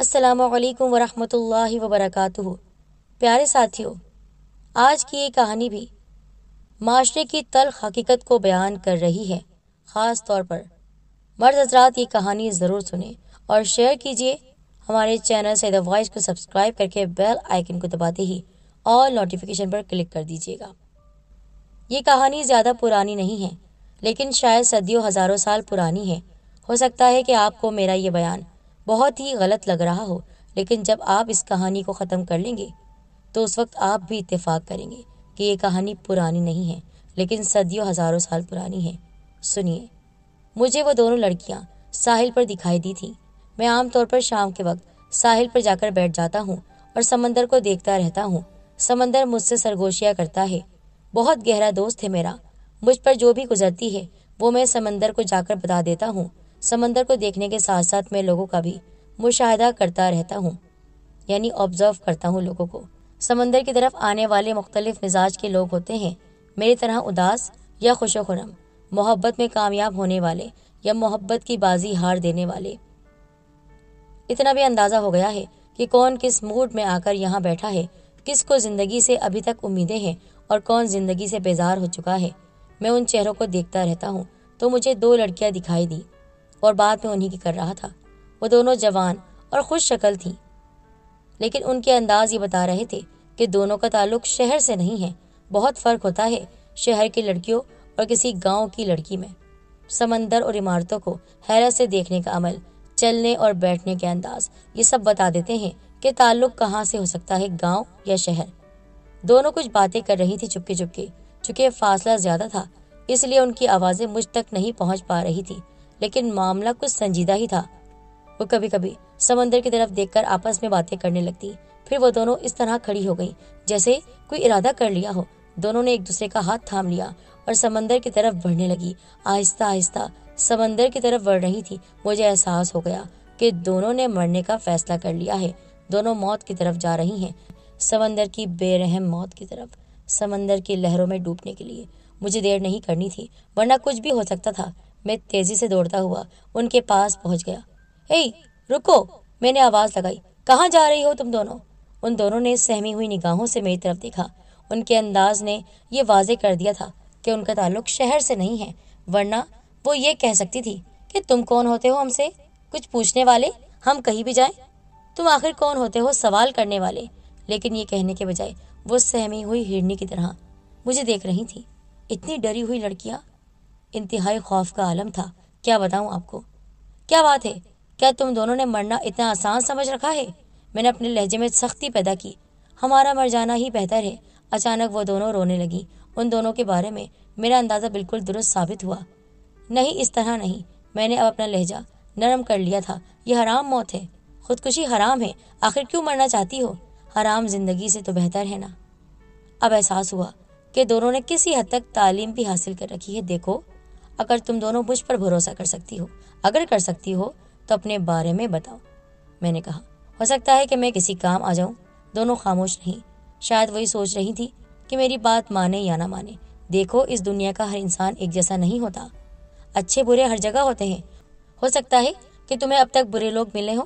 अस्सलामुअलैकुम वरहमतुल्लाहि वबरकातुहु। प्यारे साथियों, आज की ये कहानी भी माशरे की तल्ख हकीकत को बयान कर रही है। ख़ास तौर पर मर्द हजरात ये कहानी ज़रूर सुने और शेयर कीजिए। हमारे चैनल सैयदा वॉइस को सब्सक्राइब करके बेल आइकन को दबाते ही ऑल नोटिफिकेशन पर क्लिक कर दीजिएगा। ये कहानी ज़्यादा पुरानी नहीं है, लेकिन शायद सदियों हज़ारों साल पुरानी है। हो सकता है कि आपको मेरा ये बयान बहुत ही गलत लग रहा हो, लेकिन जब आप इस कहानी को ख़त्म कर लेंगे तो उस वक्त आप भी इत्तेफाक करेंगे कि ये कहानी पुरानी नहीं है, लेकिन सदियों हज़ारों साल पुरानी है। सुनिए, मुझे वो दोनों लड़कियां साहिल पर दिखाई दी थी। मैं आमतौर पर शाम के वक्त साहिल पर जाकर बैठ जाता हूँ और समंदर को देखता रहता हूँ। समंदर मुझसे सरगोशियाँ करता है। बहुत गहरा दोस्त है मेरा। मुझ पर जो भी गुजरती है वो मैं समंदर को जाकर बता देता हूँ। समंदर को देखने के साथ साथ मैं लोगों का भी मुशाहिदा करता रहता हूँ, यानी ऑब्जर्व करता हूँ लोगों को। समंदर की तरफ आने वाले मुख्तलिफ मिजाज के लोग होते हैं, मेरी तरह उदास या खुशोखुरम, मोहब्बत में कामयाब होने वाले या मोहब्बत की बाजी हार देने वाले। इतना भी अंदाज़ा हो गया है कि कौन किस मूड में आकर यहाँ बैठा है, किसको ज़िंदगी से अभी तक उम्मीदें हैं और कौन ज़िंदगी से बेजार हो चुका है। मैं उन चेहरों को देखता रहता हूँ। तो मुझे दो लड़कियाँ दिखाई दी और बात में उन्हीं की कर रहा था। वो दोनों जवान और खुश शक्ल थीं, लेकिन उनके अंदाज ये बता रहे थे कि दोनों का ताल्लुक शहर से नहीं है। बहुत फ़र्क होता है शहर की लड़कियों और किसी गांव की लड़की में। समंदर और इमारतों को हैरत से देखने का अमल, चलने और बैठने के अंदाज, ये सब बता देते हैं कि ताल्लुक कहाँ से हो सकता है, गांव या शहर। दोनों कुछ बातें कर रही थी चुपके चुपके। चूँकि फासला ज़्यादा था इसलिए उनकी आवाज़ें मुझ तक नहीं पहुँच पा रही थी, लेकिन मामला कुछ संजीदा ही था। वो कभी कभी समंदर की तरफ देखकर आपस में बातें करने लगती। फिर वो दोनों इस तरह खड़ी हो गई जैसे कोई इरादा कर लिया हो। दोनों ने एक दूसरे का हाथ थाम लिया और समंदर की तरफ बढ़ने लगी। आहिस्ता आहिस्ता समंदर की तरफ बढ़ रही थी। मुझे एहसास हो गया कि दोनों ने मरने का फैसला कर लिया है। दोनों मौत की तरफ जा रही हैं, समंदर की बेरहम मौत की तरफ, समंदर की लहरों में डूबने के लिए। मुझे देर नहीं करनी थी, वरना कुछ भी हो सकता था। मैं तेजी से दौड़ता हुआ उनके पास पहुंच गया। "ए, रुको!" मैंने आवाज़ लगाई। "कहाँ जा रही हो तुम दोनों?" उन दोनों ने सहमी हुई निगाहों से मेरी तरफ देखा। उनके अंदाज ने ये वाजे कर दिया था कि उनका ताल्लुक शहर से नहीं है, वरना वो ये कह सकती थी कि तुम कौन होते हो हमसे कुछ पूछने वाले, हम कहीं भी जाएं, तुम आखिर कौन होते हो सवाल करने वाले। लेकिन ये कहने के बजाय वो सहमी हुई हिरनी की तरह मुझे देख रही थी। इतनी डरी हुई लड़कियाँ, इंतहाई खौफ का आलम था। क्या बताऊँ आपको? "क्या बात है, क्या तुम दोनों ने मरना इतना आसान समझ रखा है?" मैंने अपने लहजे में सख्ती पैदा की। "हमारा मर जाना ही बेहतर है।" अचानक वो दोनों रोने लगी। उन दोनों के बारे में मेरा अंदाज़ा बिल्कुल दुरुस्त साबित हुआ। "नहीं, इस तरह नहीं।" मैंने अब अपना लहजा नरम कर लिया था। "ये हराम मौत है, खुदकुशी हराम है। आखिर क्यों मरना चाहती हो? हराम जिंदगी से तो बेहतर है ना।" अब एहसास हुआ कि दोनों ने किसी हद तक तालीम भी हासिल कर रखी है। "देखो, अगर तुम दोनों मुझ पर भरोसा कर सकती हो, अगर कर सकती हो तो अपने बारे में बताओ," मैंने कहा। "हो सकता है कि मैं किसी काम आ जाऊं।" दोनों खामोश नहीं। शायद वही सोच रही थी कि मेरी बात माने या ना माने। देखो, इस दुनिया का हर इंसान एक जैसा नहीं होता। अच्छे बुरे हर जगह होते हैं। हो सकता है कि तुम्हें अब तक बुरे लोग मिले हों,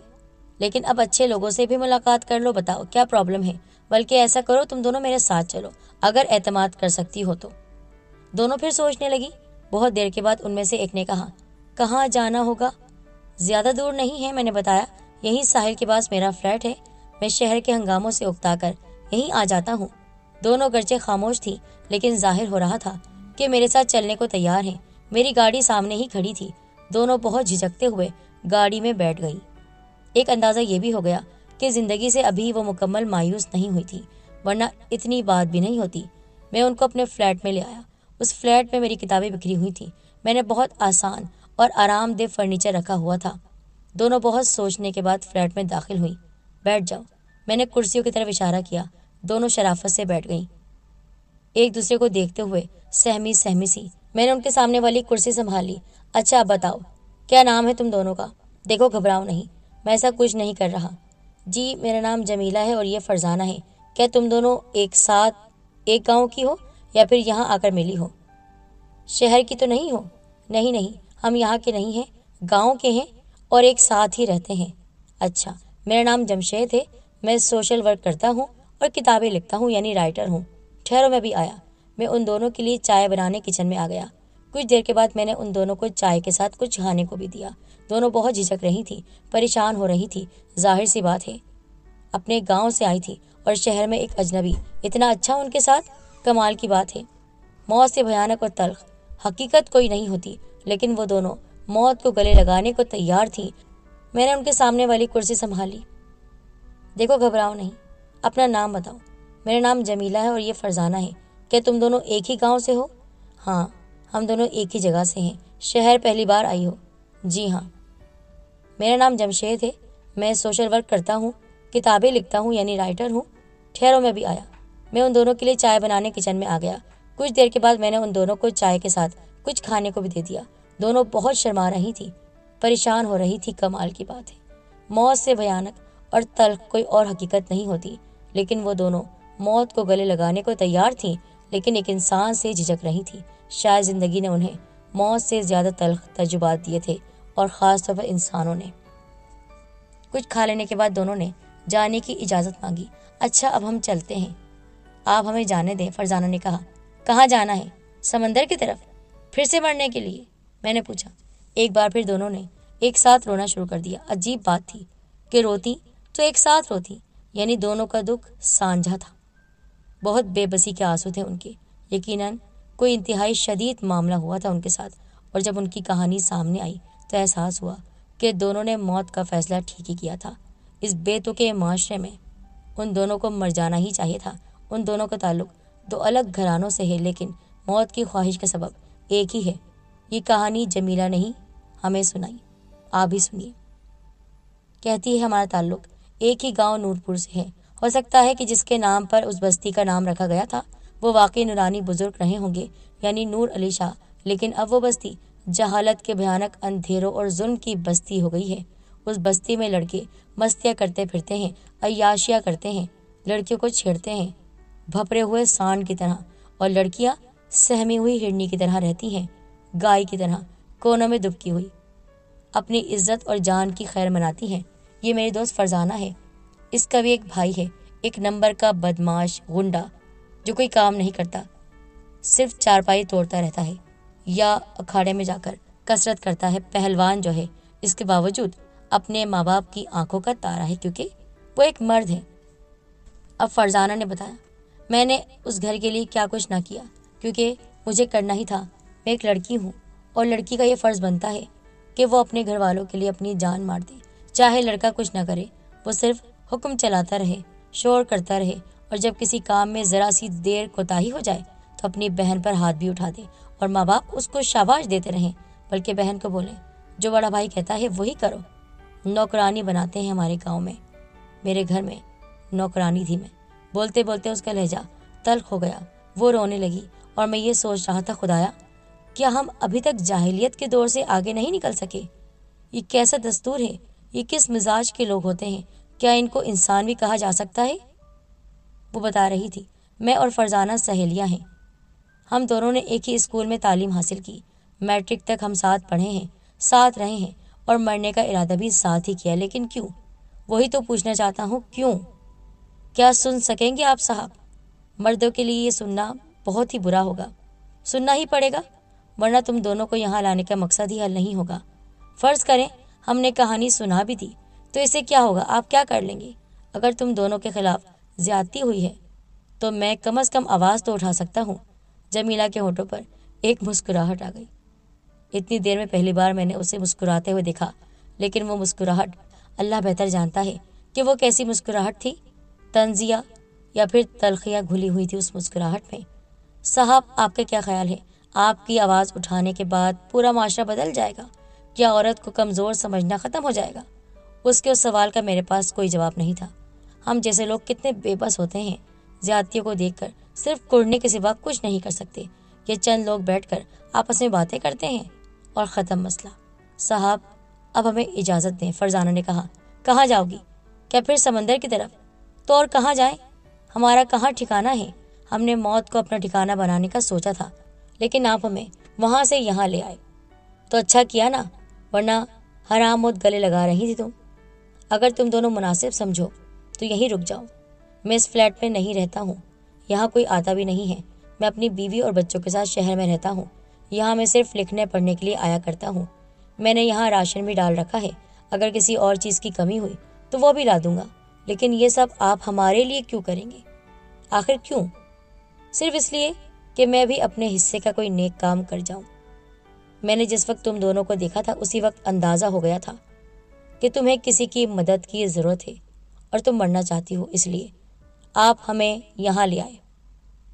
लेकिन अब अच्छे लोगों से भी मुलाकात कर लो। बताओ क्या प्रॉब्लम है? बल्कि ऐसा करो, तुम दोनों मेरे साथ चलो, अगर एतमाद कर सकती हो तो। दोनों फिर सोचने लगी। बहुत देर के बाद उनमें से एक ने कहा, "कहाँ जाना होगा?" "ज़्यादा दूर नहीं है," मैंने बताया। "यहीं साहिल के पास मेरा फ्लैट है। मैं शहर के हंगामों से उकताकर यहीं आ जाता हूँ।" दोनों गर्चे खामोश थी, लेकिन जाहिर हो रहा था कि मेरे साथ चलने को तैयार हैं। मेरी गाड़ी सामने ही खड़ी थी। दोनों बहुत झिझकते हुए गाड़ी में बैठ गई। एक अंदाज़ा ये भी हो गया कि ज़िंदगी से अभी वो मुकम्मल मायूस नहीं हुई थी, वरना इतनी बात भी नहीं होती। मैं उनको अपने फ्लैट में ले आया। उस फ्लैट में मेरी किताबें बिखरी हुई थी। मैंने बहुत आसान और आरामदेह फर्नीचर रखा हुआ था। दोनों बहुत सोचने के बाद फ्लैट में दाखिल हुई। "बैठ जाओ," मैंने कुर्सियों की तरफ इशारा किया। दोनों शराफत से बैठ गईं, एक दूसरे को देखते हुए सहमी सहमी सी। मैंने उनके सामने वाली कुर्सी संभाली। "अच्छा, अब बताओ क्या नाम है तुम दोनों का?" "देखो, घबराओ नहीं, मैं ऐसा कुछ नहीं कर रहा।" "जी, मेरा नाम जमीला है और ये फरजाना है। क्या तुम दोनों एक साथ एक गाँव की हो या फिर यहाँ आकर मिली हो? शहर की तो नहीं हो?" "नहीं, हम यहाँ के नहीं हैं, गाँव के हैं और एक साथ ही रहते हैं।" "अच्छा, मेरा नाम जमशेद है, मैं सोशल वर्क करता हूँ और किताबें लिखता हूँ, यानी राइटर हूँ। ठहरो मैं भी आया। मैं उन दोनों के लिए चाय बनाने किचन में आ गया। कुछ देर के बाद मैंने उन दोनों को चाय के साथ कुछ खाने को भी दिया। दोनों बहुत झिझक रही थी, परेशान हो रही थी। जाहिर सी बात है, अपने गांव से आई थी और शहर में एक अजनबी इतना अच्छा उनके साथ, कमाल की बात है। मौत से भयानक और तल्ख हकीकत कोई नहीं होती, लेकिन वो दोनों मौत को गले लगाने को तैयार थी। मैंने उनके सामने वाली कुर्सी संभाली। देखो, घबराओ नहीं, अपना नाम बताओ। मेरा नाम जमीला है और ये फरजाना है। क्या तुम दोनों एक ही गांव से हो? हाँ, हम दोनों एक ही जगह से हैं। शहर पहली बार आई हो? जी हाँ। मेरा नाम जमशेद है, मैं सोशल वर्क करता हूँ, किताबें लिखता हूँ, यानी राइटर हूँ। ठहरो मैं भी आया। मैं उन दोनों के लिए चाय बनाने किचन में आ गया। कुछ देर के बाद मैंने उन दोनों को चाय के साथ कुछ खाने को भी दे दिया। दोनों बहुत शर्मा रही थी, परेशान हो रही थी, कमाल की बात है। मौत से भयानक और तल्ख कोई और हकीकत नहीं होती, लेकिन वो दोनों मौत को गले लगाने को तैयार थीं, लेकिन एक इंसान से झिझक रही थी। शायद जिंदगी ने उन्हें मौत से ज्यादा तल्ख तजुर्बात दिए थे, और ख़ास तौर पर इंसानों ने। कुछ खा लेने के बाद दोनों ने जाने की इजाज़त मांगी। अच्छा, अब हम चलते हैं, आप हमें जाने दें, फरजाना ने कहा। कहाँ जाना है? समंदर की तरफ। फिर से मरने के लिए? मैंने पूछा। एक बार फिर दोनों ने एक साथ रोना शुरू कर दिया। अजीब बात थी कि रोती तो एक साथ रोती, यानी दोनों का दुख साझा था। बहुत बेबसी के आंसू थे उनके। यकीनन कोई इंतहाई शदीद मामला हुआ था उनके साथ, और जब उनकी कहानी सामने आई तो एहसास हुआ कि दोनों ने मौत का फैसला ठीक ही किया था। इस बेतुके माशरे में उन दोनों को मर जाना ही चाहिए था। उन दोनों का ताल्लुक दो अलग घरानों से है, लेकिन मौत की ख्वाहिश का सबब एक ही है। ये कहानी जमीला नहीं हमें सुनाई, आप भी सुनिए। कहती है, हमारा ताल्लुक एक ही गांव नूरपुर से है। हो सकता है कि जिसके नाम पर उस बस्ती का नाम रखा गया था वो वाकई नूरानी बुजुर्ग रहे होंगे, यानी नूर अली शाह। लेकिन अब वो बस्ती जहालत के भयानक अंधेरों और जुल्म की बस्ती हो गई है। उस बस्ती में लड़के मस्तियाँ करते फिरते हैं, अयाशियाँ करते हैं, लड़कियों को छेड़ते हैं भपरे हुए सांड की तरह, और लड़कियाँ सहमी हुई हिरनी की तरह रहती हैं, गाय की तरह कोनों में दुबकी हुई, अपनी इज्जत और जान की खैर मनाती हैं। ये मेरी दोस्त फरजाना है। इसका भी एक भाई है, एक नंबर का बदमाश गुंडा जो कोई काम नहीं करता, सिर्फ चारपाई तोड़ता रहता है या अखाड़े में जाकर कसरत करता है। पहलवान जो है, इसके बावजूद अपने माँ बाप की आंखों का तारा है, क्योंकि वो एक मर्द है। अब फरजाना ने बताया, मैंने उस घर के लिए क्या कुछ ना किया, क्योंकि मुझे करना ही था। मैं एक लड़की हूँ और लड़की का ये फ़र्ज़ बनता है कि वो अपने घर वालों के लिए अपनी जान मार दे, चाहे लड़का कुछ ना करे। वो सिर्फ हुक्म चलाता रहे, शोर करता रहे, और जब किसी काम में ज़रा सी देर कोताही हो जाए तो अपनी बहन पर हाथ भी उठा दे और माँ बाप उसको शाबाश देते रहें, बल्कि बहन को बोले जो बड़ा भाई कहता है वही करो। नौकरानी बनाते हैं हमारे गाँव में। मेरे घर में नौकरानी थी मैं। बोलते बोलते उसका लहजा तल्ख हो गया। वो रोने लगी और मैं ये सोच रहा था, खुदाया क्या हम अभी तक जाहिलियत के दौर से आगे नहीं निकल सके? ये कैसा दस्तूर है? ये किस मिजाज के लोग होते हैं? क्या इनको इंसान भी कहा जा सकता है? वो बता रही थी, मैं और फरजाना सहेलियां हैं। हम दोनों ने एक ही स्कूल में तालीम हासिल की। मैट्रिक तक हम साथ पढ़े हैं, साथ रहे हैं, और मरने का इरादा भी साथ ही किया। लेकिन क्यों? वही तो पूछना चाहता हूँ, क्यों? क्या सुन सकेंगे आप साहब? मर्दों के लिए ये सुनना बहुत ही बुरा होगा। सुनना ही पड़ेगा, वरना तुम दोनों को यहाँ लाने का मकसद ही हल नहीं होगा। फ़र्ज़ करें हमने कहानी सुना भी दी तो इससे क्या होगा? आप क्या कर लेंगे? अगर तुम दोनों के खिलाफ ज्यादती हुई है तो मैं कम से कम आवाज़ तो उठा सकता हूँ। जमीला के होठों पर एक मुस्कुराहट आ गई। इतनी देर में पहली बार मैंने उसे मुस्कुराते हुए देखा, लेकिन वो मुस्कुराहट अल्लाह बेहतर जानता है कि वो कैसी मुस्कुराहट थी। तंजिया या फिर तलखियाँ घुली हुई थी उस मुस्कुराहट में। साहब, आपका क्या ख्याल है? आपकी आवाज़ उठाने के बाद पूरा माशरा बदल जाएगा? क्या औरत को कमज़ोर समझना ख़त्म हो जाएगा? उसके उस सवाल का मेरे पास कोई जवाब नहीं था। हम जैसे लोग कितने बेबस होते हैं, ज़्यादतियों को देखकर सिर्फ कुड़ने के सिवा कुछ नहीं कर सकते। ये चंद लोग बैठकर आपस में बातें करते हैं और ख़त्म मसला। साहब, अब हमें इजाज़त दें, फरजाना ने कहा। कहाँ जाओगी? क्या फिर समंदर की तरफ? तो और कहाँ जाएं? हमारा कहाँ ठिकाना है? हमने मौत को अपना ठिकाना बनाने का सोचा था, लेकिन आप हमें वहाँ से यहाँ ले आए तो अच्छा किया ना, वरना हराम मौत गले लगा रही थी तुम। अगर तुम दोनों मुनासिब समझो तो यहीं रुक जाओ। मैं इस फ्लैट में नहीं रहता हूँ, यहाँ कोई आता भी नहीं है। मैं अपनी बीवी और बच्चों के साथ शहर में रहता हूँ। यहाँ मैं सिर्फ लिखने पढ़ने के लिए आया करता हूँ। मैंने यहाँ राशन भी डाल रखा है, अगर किसी और चीज़ की कमी हुई तो वो भी ला दूंगा। लेकिन ये सब आप हमारे लिए क्यों करेंगे? आखिर क्यों? सिर्फ इसलिए कि मैं भी अपने हिस्से का कोई नेक काम कर जाऊं। मैंने जिस वक्त तुम दोनों को देखा था उसी वक्त अंदाज़ा हो गया था कि तुम्हें किसी की मदद की ज़रूरत है और तुम मरना चाहती हो, इसलिए आप हमें यहाँ ले आए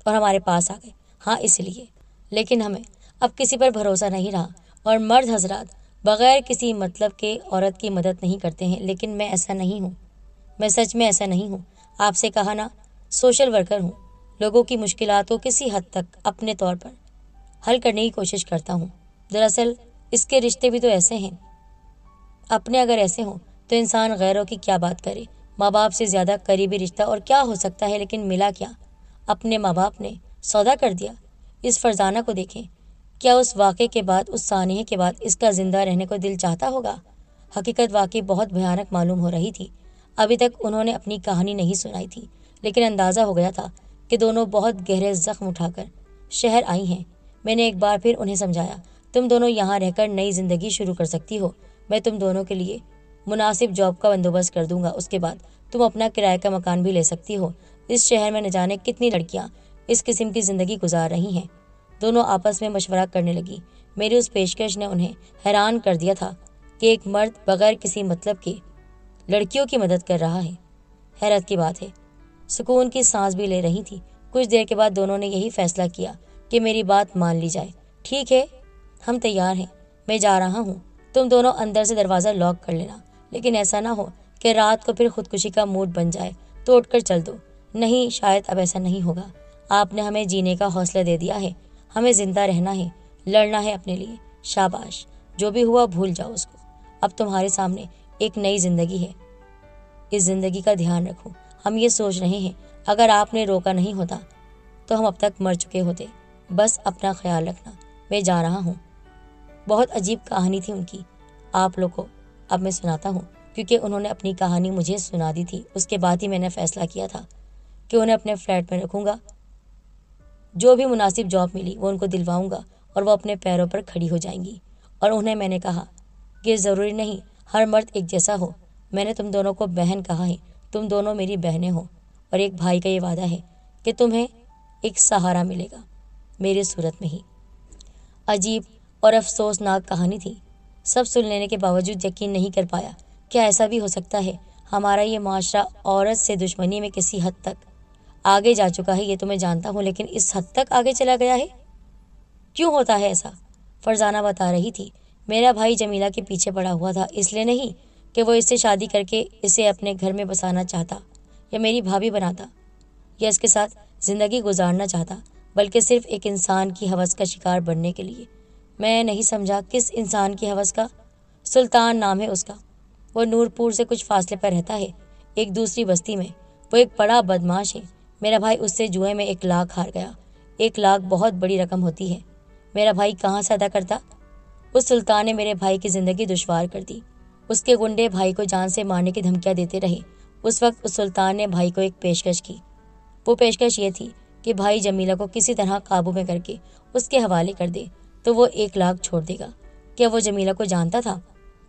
और हमारे पास आ गए। हाँ, इसलिए। लेकिन हमें अब किसी पर भरोसा नहीं रहा और मर्द हजरात बग़ैर किसी मतलब के औरत की मदद नहीं करते हैं। लेकिन मैं ऐसा नहीं हूँ, मैं सच में ऐसा नहीं हूँ। आपसे कहा ना, सोशल वर्कर हूँ। लोगों की मुश्किलात को किसी हद तक अपने तौर पर हल करने की कोशिश करता हूँ। दरअसल इसके रिश्ते भी तो ऐसे हैं, अपने अगर ऐसे हों तो इंसान गैरों की क्या बात करे। माँ बाप से ज़्यादा करीबी रिश्ता और क्या हो सकता है। लेकिन मिला क्या? अपने माँ बाप ने सौदा कर दिया। इस फरजाना को देखें, क्या उस वाक़े के बाद, उस सानहे के बाद इसका ज़िंदा रहने को दिल चाहता होगा? हकीकत वाकई बहुत भयानक मालूम हो रही थी। अभी तक उन्होंने अपनी कहानी नहीं सुनाई थी, लेकिन अंदाज़ा हो गया था कि दोनों बहुत गहरे ज़ख्म उठाकर शहर आई हैं। मैंने एक बार फिर उन्हें समझाया, तुम दोनों यहाँ रहकर नई ज़िंदगी शुरू कर सकती हो। मैं तुम दोनों के लिए मुनासिब जॉब का बंदोबस्त कर दूंगा। उसके बाद तुम अपना किराए का मकान भी ले सकती हो। इस शहर में न जाने कितनी लड़कियाँ इस किस्म की ज़िंदगी गुजार रही हैं। दोनों आपस में मशवरा करने लगी। मेरी उस पेशकश ने उन्हें हैरान कर दिया था कि एक मर्द बगैर किसी मतलब के लड़कियों की मदद कर रहा है। हैरत की बात है। सुकून की सांस भी ले रही थी। कुछ देर के बाद दोनों ने यही फैसला किया कि मेरी बात मान ली जाए। ठीक है, हम तैयार हैं। मैं जा रहा हूँ, तुम दोनों अंदर से दरवाज़ा लॉक कर लेना। लेकिन ऐसा ना हो कि रात को फिर खुदकुशी का मूड बन जाए तो उठकर चल दो। नहीं, शायद अब ऐसा नहीं होगा। आपने हमें जीने का हौसला दे दिया है, हमें जिंदा रहना है, लड़ना है अपने लिए। शाबाश, जो भी हुआ भूल जाओ उसको। अब तुम्हारे सामने एक नई जिंदगी है, इस जिंदगी का ध्यान रखो। हम ये सोच रहे हैं, अगर आपने रोका नहीं होता तो हम अब तक मर चुके होते। बस अपना ख्याल रखना, मैं जा रहा हूँ। बहुत अजीब कहानी थी उनकी। आप लोगों को अब मैं सुनाता हूँ, क्योंकि उन्होंने अपनी कहानी मुझे सुना दी थी। उसके बाद ही मैंने फैसला किया था कि उन्हें अपने फ्लैट में रखूँगा। जो भी मुनासिब जॉब मिली वो उनको दिलवाऊंगा और वो अपने पैरों पर खड़ी हो जाएंगी। और उन्हें मैंने कहा कि ज़रूरी नहीं हर मर्द एक जैसा हो। मैंने तुम दोनों को बहन कहा है, तुम दोनों मेरी बहनें हो। और एक भाई का ये वादा है कि तुम्हें एक सहारा मिलेगा मेरी सूरत में ही। अजीब और अफसोसनाक कहानी थी। सब सुन लेने के बावजूद यकीन नहीं कर पाया। क्या ऐसा भी हो सकता है? हमारा ये माशरा औरत से दुश्मनी में किसी हद तक आगे जा चुका है, ये तो मैं जानता हूँ, लेकिन इस हद तक आगे चला गया है? क्यों होता है ऐसा? फरजाना बता रही थी, मेरा भाई जमीला के पीछे पड़ा हुआ था, इसलिए नहीं कि वो इससे शादी करके इसे अपने घर में बसाना चाहता या मेरी भाभी बनाता या इसके साथ ज़िंदगी गुजारना चाहता, बल्कि सिर्फ एक इंसान की हवस का शिकार बनने के लिए। मैं नहीं समझा किस इंसान की हवस का। सुल्तान नाम है उसका। वो नूरपुर से कुछ फासले पर रहता है, एक दूसरी बस्ती में। वो एक बड़ा बदमाश है। मेरा भाई उससे जुए में 1 लाख हार गया। 1 लाख बहुत बड़ी रकम होती है। मेरा भाई कहाँ से अदा करता? उस सुल्तान ने मेरे भाई की ज़िंदगी दुश्वार कर दी। उसके गुंडे भाई को जान से मारने की धमकियाँ देते रहे। उस वक्त उस सुल्तान ने भाई को एक पेशकश की। वो पेशकश ये थी कि भाई जमीला को किसी तरह काबू में करके उसके हवाले कर दे तो वो 1 लाख छोड़ देगा। क्या वो जमीला को जानता था?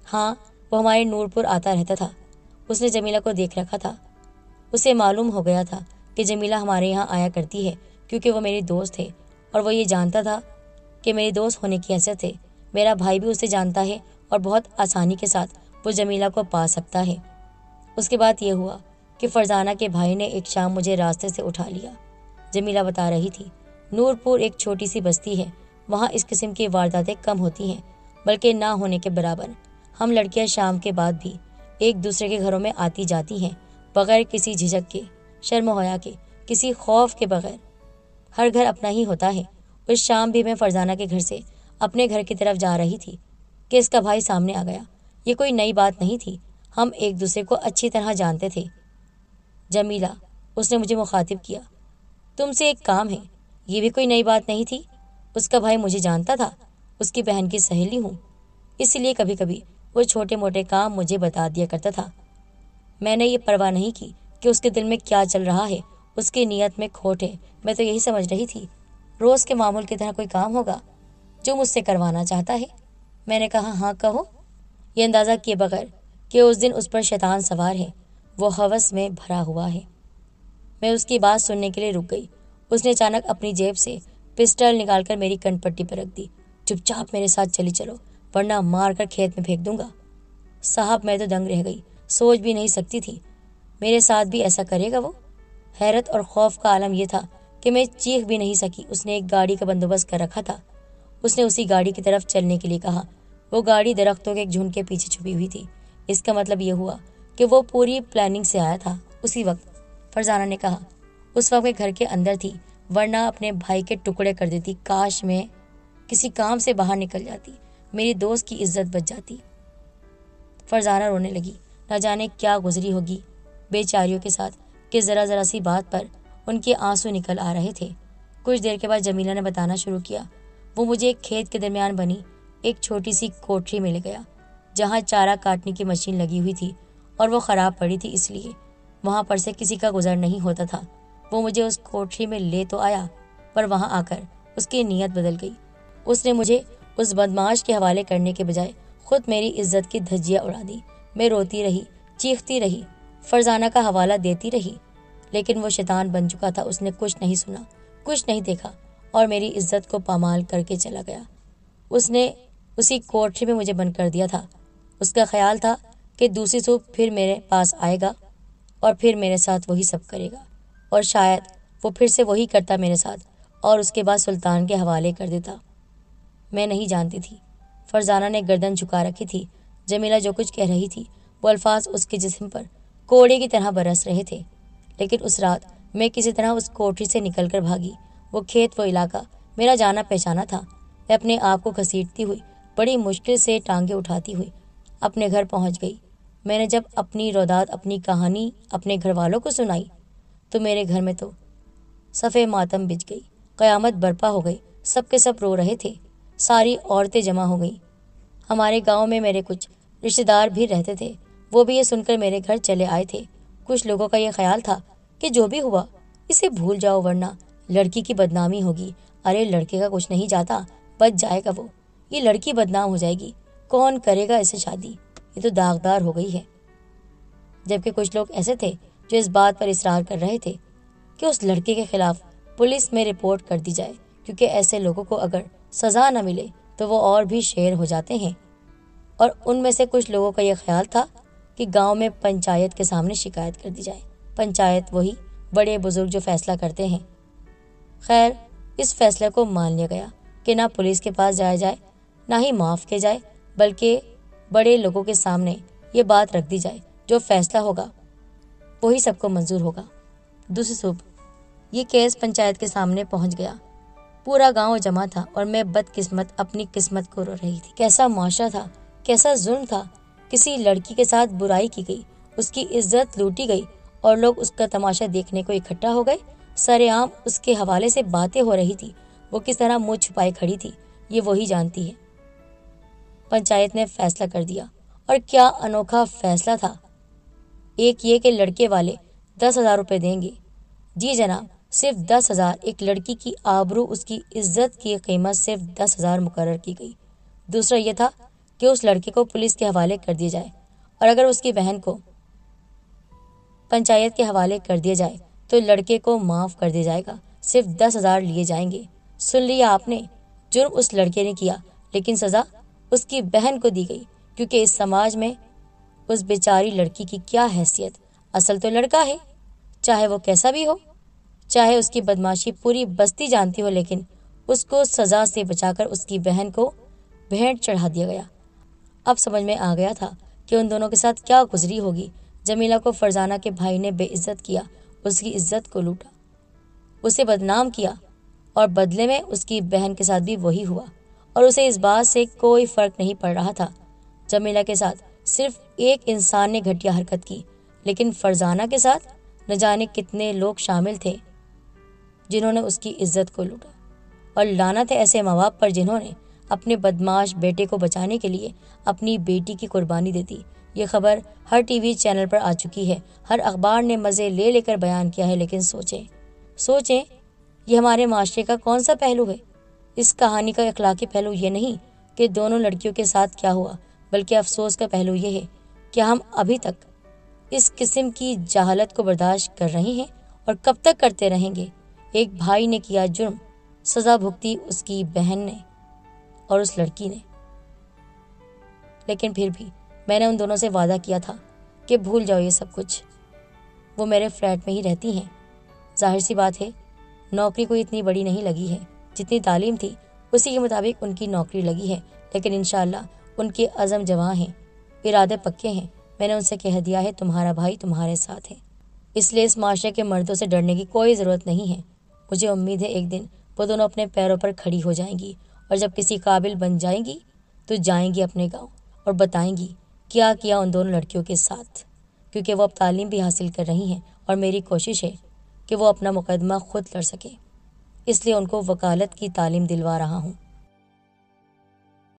हाँ, वो हमारे नूरपुर आता रहता था। उसने जमीला को देख रखा था। उसे मालूम हो गया था कि जमीला हमारे यहाँ आया करती है, क्योंकि वो मेरी दोस्त है और वो ये जानता था कि मेरी दोस्त होने की हैसियत है। मेरा भाई भी उसे जानता है और बहुत आसानी के साथ वो जमीला को पा सकता है। उसके बाद ये हुआ कि फरजाना के भाई ने एक शाम मुझे रास्ते से उठा लिया। जमीला बता रही थी, नूरपुर एक छोटी सी बस्ती है, वहाँ इस किस्म की वारदातें कम होती हैं, बल्कि ना होने के बराबर। हम लड़कियाँ शाम के बाद भी एक दूसरे के घरों में आती जाती हैं, बगैर किसी झिझक के, शर्म होया के, किसी खौफ के बगैर। हर घर अपना ही होता है। उस शाम भी मैं फरजाना के घर से अपने घर की तरफ जा रही थी कि इसका भाई सामने आ गया। ये कोई नई बात नहीं थी, हम एक दूसरे को अच्छी तरह जानते थे। जमीला, उसने मुझे मुखातिब किया, तुमसे एक काम है। ये भी कोई नई बात नहीं थी। उसका भाई मुझे जानता था, उसकी बहन की सहेली हूँ, इसलिए कभी कभी वो छोटे मोटे काम मुझे बता दिया करता था। मैंने ये परवाह नहीं की कि उसके दिल में क्या चल रहा है, उसकी नीयत में खोट है। मैं तो यही समझ रही थी रोज़ के मामूल की तरह कोई काम होगा जो मुझसे करवाना चाहता है। मैंने कहा हाँ कहो, यह अंदाज़ा किए बगैर कि उस दिन उस पर शैतान सवार है, वो हवस में भरा हुआ है। मैं उसकी बात सुनने के लिए रुक गई। उसने अचानक अपनी जेब से पिस्टल निकालकर मेरी कनपट्टी पर रख दी। चुपचाप मेरे साथ चली चलो वरना मार कर खेत में फेंक दूंगा। साहब मैं तो दंग रह गई, सोच भी नहीं सकती थी मेरे साथ भी ऐसा करेगा वो। हैरत और खौफ का आलम यह था कि मैं चीख भी नहीं सकी। उसने एक गाड़ी का बंदोबस्त कर रखा था। उसने उसी गाड़ी की तरफ चलने के लिए कहा। वो गाड़ी दरख्तों के एक झुंड के पीछे छुपी हुई थी। इसका मतलब यह हुआ कि वो पूरी प्लानिंग से आया था। उसी वक्त फरजाना ने कहा, उस वक्त मैं घर के अंदर थी वरना अपने भाई के टुकड़े कर देती। काश मैं किसी काम से बाहर निकल जाती, मेरी दोस्त की इज्जत बच जाती। फरजाना रोने लगी। न जाने क्या गुजरी होगी बेचारियों के साथ कि ज़रा ज़रा सी बात पर उनके आंसू निकल आ रहे थे। कुछ देर के बाद जमीला ने बताना शुरू किया। वो मुझे एक खेत के दरमियान बनी एक छोटी सी कोठरी में ले गया जहाँ चारा काटने की मशीन लगी हुई थी और वो ख़राब पड़ी थी, इसलिए वहाँ पर से किसी का गुजर नहीं होता था। वो मुझे उस कोठरी में ले तो आया पर वहाँ आकर उसकी नीयत बदल गई। उसने मुझे उस बदमाश के हवाले करने के बजाय खुद मेरी इज्जत की धज्जियाँ उड़ा दी। मैं रोती रही, चीखती रही, फरजाना का हवाला देती रही, लेकिन वो शैतान बन चुका था। उसने कुछ नहीं सुना, कुछ नहीं देखा और मेरी इज्जत को पामाल करके चला गया। उसने उसी कोठरी में मुझे बंद कर दिया था। उसका ख्याल था कि दूसरी सुबह फिर मेरे पास आएगा और फिर मेरे साथ वही सब करेगा और शायद वो फिर से वही करता मेरे साथ और उसके बाद सुल्तान के हवाले कर देता। मैं नहीं जानती थी। फरजाना ने गर्दन झुका रखी थी। जमीला जो कुछ कह रही थी वो अल्फाज उसके जिस्म पर कोड़े की तरह बरस रहे थे। लेकिन उस रात मैं किसी तरह उस कोठरी से निकलकर भागी। वो खेत, वो इलाका मेरा जाना पहचाना था। मैं अपने आप को घसीटती हुई, बड़ी मुश्किल से टांगे उठाती हुई अपने घर पहुंच गई। मैंने जब अपनी रोदात, अपनी कहानी अपने घर वालों को सुनाई तो मेरे घर में तो सफ़े मातम बिछ गई। क़यामत बर्पा हो गई। सब के सब रो रहे थे। सारी औरतें जमा हो गईं। हमारे गांव में मेरे कुछ रिश्तेदार भी रहते थे, वो भी ये सुनकर मेरे घर चले आए थे। कुछ लोगों का ये ख्याल था कि जो भी हुआ इसे भूल जाओ वरना लड़की की बदनामी होगी। अरे लड़के का कुछ नहीं जाता, बच जाएगा वो, ये लड़की बदनाम हो जाएगी, कौन करेगा इसे शादी, ये तो दागदार हो गई है। जबकि कुछ लोग ऐसे थे जो इस बात पर इसरार कर रहे थे कि उस लड़के के खिलाफ पुलिस में रिपोर्ट कर दी जाए, क्योंकि ऐसे लोगों को अगर सज़ा न मिले तो वो और भी शेर हो जाते हैं। और उनमें से कुछ लोगों का ये ख्याल था कि गांव में पंचायत के सामने शिकायत कर दी जाए। पंचायत वही बड़े बुजुर्ग जो फैसला करते हैं। खैर इस फैसले को मान लिया गया कि ना पुलिस के पास जाया जाए, ना ही माफ़ किया जाए, बल्कि बड़े लोगों के सामने ये बात रख दी जाए जो फैसला होगा वही सबको मंजूर होगा। दूसरी सुबह ये केस पंचायत के सामने पहुंच गया। पूरा गांव जमा था और मैं बदकिस्मत अपनी किस्मत को रो रही थी। कैसा माशरा था, कैसा जुल्म था। किसी लड़की के साथ बुराई की गई, उसकी इज्जत लूटी गई और लोग उसका तमाशा देखने को इकट्ठा हो गए। सरेआम उसके हवाले से बातें हो रही थी। वो किस तरह मुंह छुपाए खड़ी थी ये वही जानती है। पंचायत ने फैसला कर दिया और क्या अनोखा फैसला था। एक ये कि लड़के वाले 10,000 रुपये देंगे। जी जनाब, सिर्फ 10,000। एक लड़की की आबरू, उसकी इज्जत की कीमत सिर्फ 10,000 मुकर्रर की गई। दूसरा ये था कि उस लड़के को पुलिस के हवाले कर दिया जाए और अगर उसकी बहन को पंचायत के हवाले कर दिया जाए तो लड़के को माफ़ कर दिया जाएगा, सिर्फ 10,000 लिए जाएंगे। सुन लिया आपने, जुर्म उस लड़के ने किया लेकिन सज़ा उसकी बहन को दी गई, क्योंकि इस समाज में उस बेचारी लड़की की क्या हैसियत। असल तो लड़का है, चाहे वो कैसा भी हो, चाहे उसकी बदमाशी पूरी बस्ती जानती हो, लेकिन उसको सज़ा से बचाकर उसकी बहन को भेंट चढ़ा दिया गया। अब समझ में आ गया था कि उन दोनों के साथ क्या गुजरी होगी। जमीला को फरजाना के भाई ने बेइज्जत किया, उसकी इज्जत को लूटा, उसे बदनाम किया और बदले में उसकी बहन के साथ भी वही हुआ और उसे इस बात से कोई फ़र्क नहीं पड़ रहा था। जमीला के साथ सिर्फ एक इंसान ने घटिया हरकत की, लेकिन फरजाना के साथ न जाने कितने लोग शामिल थे जिन्होंने उसकी इज्जत को लूटा। और लानत है ऐसे माँ बाप पर जिन्होंने अपने बदमाश बेटे को बचाने के लिए अपनी बेटी की कुर्बानी दे दी। ये खबर हर टीवी चैनल पर आ चुकी है, हर अखबार ने मज़े ले लेकर बयान किया है। लेकिन सोचें ये हमारे माशरे का कौन सा पहलू है। इस कहानी का अखलाकी पहलू ये नहीं कि दोनों लड़कियों के साथ क्या हुआ, बल्कि अफसोस का पहलू ये है कि हम अभी तक इस किस्म की जहालत को बर्दाश्त कर रहे हैं और कब तक करते रहेंगे। एक भाई ने किया जुर्म, सज़ा भुगती उसकी बहन ने और उस लड़की ने। लेकिन फिर भी मैंने उन दोनों से वादा किया था कि भूल जाओ ये सब कुछ। वो मेरे फ्लैट में ही रहती हैं। जाहिर सी बात है, नौकरी कोई इतनी बड़ी नहीं लगी है, जितनी तालीम थी उसी के मुताबिक उनकी नौकरी लगी है। लेकिन इंशाल्लाह उनके अज़म जवां हैं, इरादे पक्के हैं। मैंने उनसे कह दिया है तुम्हारा भाई तुम्हारे साथ है, इसलिए इस माशरे के मर्दों से डरने की कोई ज़रूरत नहीं है। मुझे उम्मीद है एक दिन वो दोनों अपने पैरों पर खड़ी हो जाएंगी और जब किसी काबिल बन जाएंगी तो जाएंगी अपने गाँव और बताएंगी क्या किया उन दोनों लड़कियों के साथ, क्योंकि वो अब तालीम भी हासिल कर रही हैं और मेरी कोशिश है कि वो अपना मुकदमा खुद लड़ सके, इसलिए उनको वकालत की तालीम दिलवा रहा हूँ।